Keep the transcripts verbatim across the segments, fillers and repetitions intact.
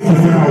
Let's go.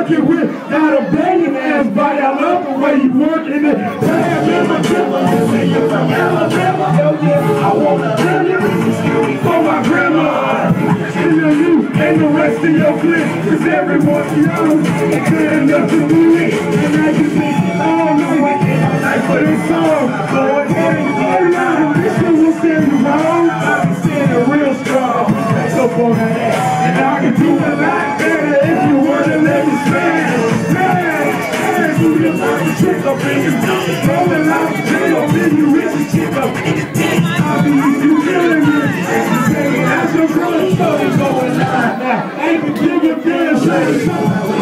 working with that abandoned ass body. I love the way you work in it. Alabama, Alabama, you're from Alabama. Hell yeah, I wanna tell you, excuse me for my grandma. Still you and the rest of your clique, 'cause everyone's young and good enough to do it. And I just think, I don't know what it is like for this song, but what it is, oh no, this shit will stand you wrong. I've been standing real strong, that's up on that ass, and I can do a lot better if you were to let me smash, smash. You the trick up in your dick, rolling out the jail, then you hit the chick up in your dick. I mean, you feeling it, and you saying, that's your brother's going on. I ain't been giving a damn shit.